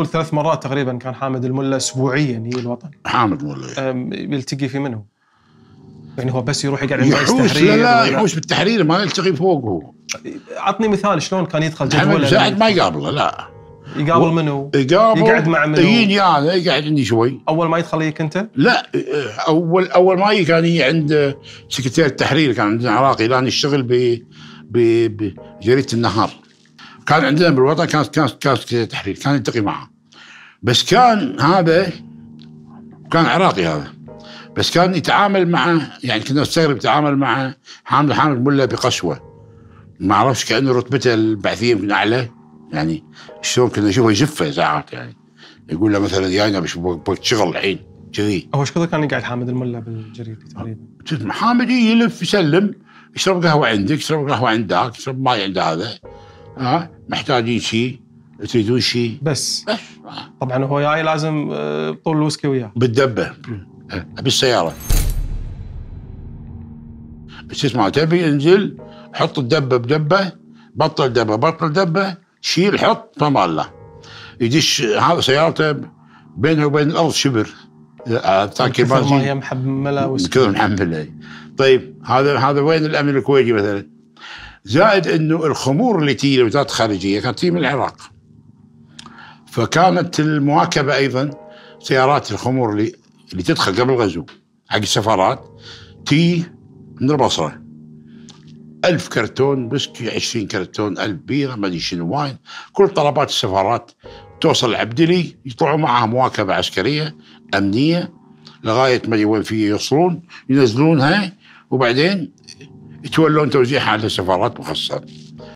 قول 3 مرات تقريبا كان حامد الملا اسبوعيا يجي الوطن. حامد الملا يلتقي في منه؟ يعني هو بس يروح يقعد عند مجلس التحرير؟ لا يحوش بالتحرير ما يلتقي فوقه. عطني مثال شلون كان يدخل جدول مساعد ما يقابله لا. يقابل منو؟ يقعد مع منو؟ يجيني انا يقعد عندي شوي. اول ما يدخل ليك انت؟ لا اول ما يجي كان يجي عند سكرتير التحرير كان عندنا عراقي لان يشتغل بجريده النهار. كان عندنا بالوطن كان سكرتير التحرير كان يلتقي معه. بس كان هذا كان عراقي هذا. بس كان يتعامل مع يعني كنا نستغرب يتعامل مع حامد الملا بقسوه. ما اعرفش كانه رتبته البعثيه يمكن اعلى. يعني شلون كنا نشوفه يزفه ساعات يعني يقول له مثلا جاينا بوقت شغل الحين كذي. هو ايش كثر كان يقعد حامد الملا بالجريده تقريبا؟ حامد يلف يسلم يشرب قهوه عندك، يشرب قهوه عند ذاك، يشرب ماي عند هذا. ها محتاجين شيء؟ تريدون شيء؟ بس طبعا هو جاي لازم طول الوسكي وياه بالدبه بالسياره. شو اسمه تبي انزل حط الدبه بدبه بطل دبه بطل دبه شيل حط فما له يدش هذا سيارته بينه وبين الارض شبر تاكي بارزي ما هي محمله وكذا محمله. طيب هذا وين الامن الكويتي مثلا؟ زائد انه الخمور اللي تجي لوزاره الخارجيه كانت تجي من العراق فكانت المواكبه ايضا سيارات الخمور اللي تدخل قبل الغزو حق السفارات تجي من البصره 1000 كرتون بسكي 20 كرتون 1000 بيره ما ادري شنو واين كل طلبات السفارات توصل لعبدلي يطلعوا معها مواكبه عسكريه امنيه لغايه ما وين في يوصلون ينزلونها وبعدين يتولون توزيعها على سفارات مخصصه.